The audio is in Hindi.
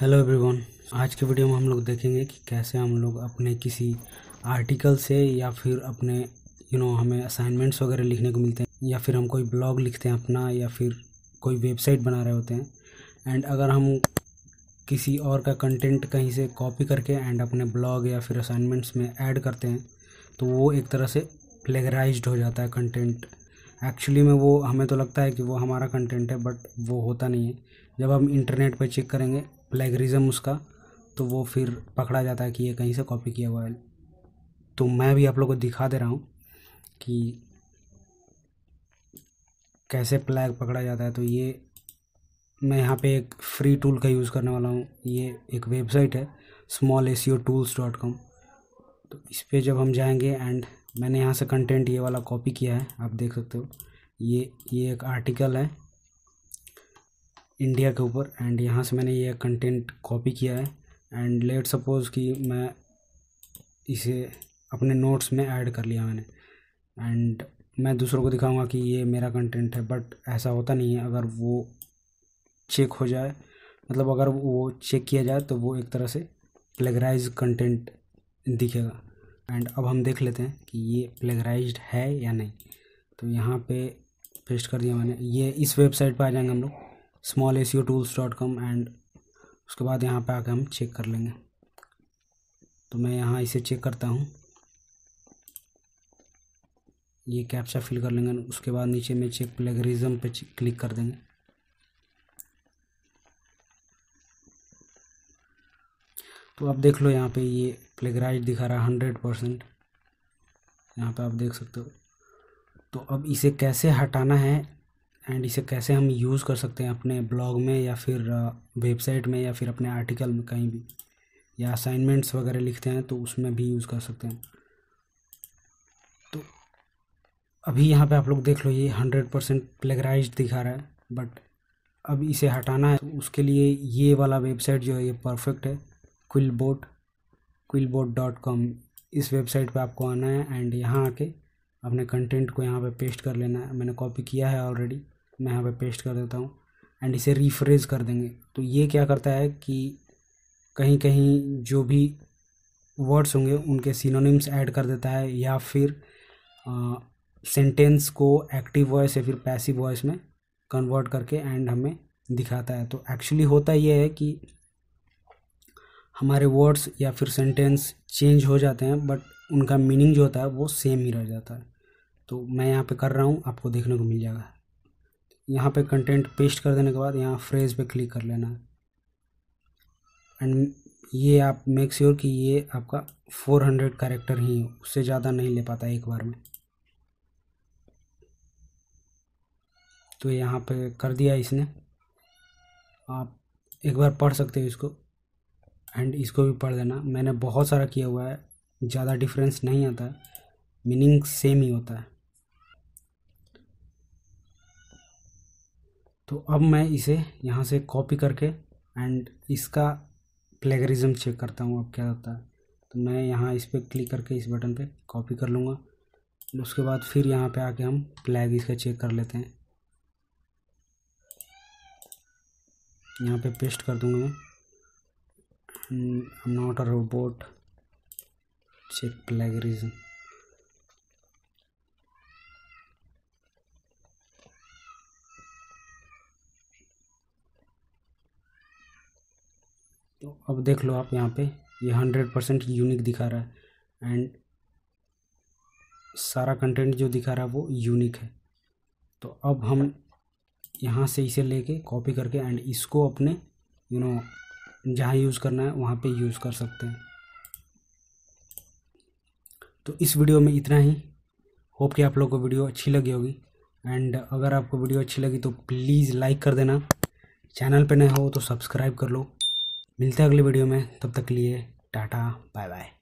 हेलो एवरीवन, आज के वीडियो में हम लोग देखेंगे कि कैसे हम लोग अपने किसी आर्टिकल से या फिर अपने हमें असाइनमेंट्स वगैरह लिखने को मिलते हैं या फिर हम कोई ब्लॉग लिखते हैं अपना या फिर कोई वेबसाइट बना रहे होते हैं एंड अगर हम किसी और का कंटेंट कहीं से कॉपी करके एंड अपने ब्लॉग या फिर असाइनमेंट्स में ऐड करते हैं तो वो एक तरह से प्लेगराइज्ड हो जाता है कंटेंट। एक्चुअली में वो हमें तो लगता है कि वो हमारा कंटेंट है बट वो होता नहीं है। जब हम इंटरनेट पर चेक करेंगे प्लेगरिज्म उसका, तो वो फिर पकड़ा जाता है कि ये कहीं से कॉपी किया हुआ है। तो मैं भी आप लोगों को दिखा दे रहा हूँ कि कैसे प्लैग पकड़ा जाता है। तो ये मैं यहाँ पे एक फ्री टूल का यूज़ करने वाला हूँ। ये एक वेबसाइट है smallseotools.com। तो इस पर जब हम जाएंगे एंड मैंने यहाँ से कंटेंट ये वाला कॉपी किया है, आप देख सकते हो ये एक आर्टिकल है इंडिया के ऊपर एंड यहाँ से मैंने ये कंटेंट कॉपी किया है एंड लेट सपोज़ कि मैं इसे अपने नोट्स में ऐड कर लिया मैंने एंड मैं दूसरों को दिखाऊंगा कि ये मेरा कंटेंट है बट ऐसा होता नहीं है। अगर वो चेक हो जाए, मतलब अगर वो चेक किया जाए तो वो एक तरह से प्लेगराइज कंटेंट दिखेगा। एंड अब हम देख लेते हैं कि ये प्लेगराइज्ड है या नहीं। तो यहाँ पे पेस्ट कर दिया मैंने। ये इस वेबसाइट पर आ जाएंगे हम लोग smallseotools.com एंड उसके बाद यहाँ पे आके हम चेक कर लेंगे। तो मैं यहाँ इसे चेक करता हूँ, ये कैप्चा फिल कर लेंगे। उसके बाद नीचे में चेक प्लेगरिज्म पे क्लिक कर देंगे। तो आप देख लो यहाँ पे ये प्लेगराइज दिखा रहा है 100%। यहाँ पे आप देख सकते हो। तो अब इसे कैसे हटाना है एंड इसे कैसे हम यूज़ कर सकते हैं अपने ब्लॉग में या फिर वेबसाइट में या फिर अपने आर्टिकल में कहीं भी, या असाइनमेंट्स वगैरह लिखते हैं तो उसमें भी यूज़ कर सकते हैं। तो अभी यहाँ पे आप लोग देख लो ये 100% प्लेगराइज्ड दिखा रहा है बट अब इसे हटाना है। तो उसके लिए ये वाला वेबसाइट जो है ये परफेक्ट है, Quill Bot.com। इस वेबसाइट पर आपको आना है एंड यहाँ आके अपने कंटेंट को यहाँ पर पेस्ट कर लेना है। मैंने कॉपी किया है ऑलरेडी, मैं यहाँ पे पेस्ट कर देता हूँ एंड इसे रिफ्रेश कर देंगे। तो ये क्या करता है कि कहीं कहीं जो भी वर्ड्स होंगे उनके सिनोनिम्स ऐड कर देता है या फिर सेंटेंस को एक्टिव वॉइस या फिर पैसिव वॉइस में कन्वर्ट करके एंड हमें दिखाता है। तो एक्चुअली होता ये है कि हमारे वर्ड्स या फिर सेंटेंस चेंज हो जाते हैं बट उनका मीनिंग जो होता है वो सेम ही रह जाता है। तो मैं यहाँ पे कर रहा हूँ, आपको देखने को मिल जाएगा। यहाँ पे कंटेंट पेस्ट कर देने के बाद यहाँ फ्रेज पे क्लिक कर लेना है एंड ये आप मेक श्योर कि ये आपका 400 कैरेक्टर ही हो, उससे ज़्यादा नहीं ले पाता एक बार में। तो यहाँ पे कर दिया इसने, आप एक बार पढ़ सकते हो इसको एंड इसको भी पढ़ देना। मैंने बहुत सारा किया हुआ है, ज़्यादा डिफरेंस नहीं आता है, मीनिंग सेम ही होता है। तो अब मैं इसे यहाँ से कॉपी करके एंड इसका प्लेगरिज्म चेक करता हूँ अब क्या होता है। तो मैं यहाँ इस पर क्लिक करके इस बटन पे कॉपी कर लूँगा एंड उसके बाद फिर यहाँ पे आके हम प्लैग इसका चेक कर लेते हैं। यहाँ पे पेस्ट कर दूँगा मैं, I am not a robot, check plagiarism. तो अब देख लो आप यहाँ पे ये 100% यूनिक दिखा रहा है एंड सारा कंटेंट जो दिखा रहा है वो यूनिक है। तो अब हम यहाँ से इसे लेके कॉपी करके एंड इसको अपने जहाँ यूज़ करना है वहाँ पे यूज़ कर सकते हैं। तो इस वीडियो में इतना ही। होप कि आप लोगों को वीडियो अच्छी लगी होगी एंड अगर आपको वीडियो अच्छी लगी तो प्लीज़ लाइक कर देना। चैनल पे नए हो तो सब्सक्राइब कर लो। मिलते हैं अगले वीडियो में, तब तक के लिए टाटा बाय बाय।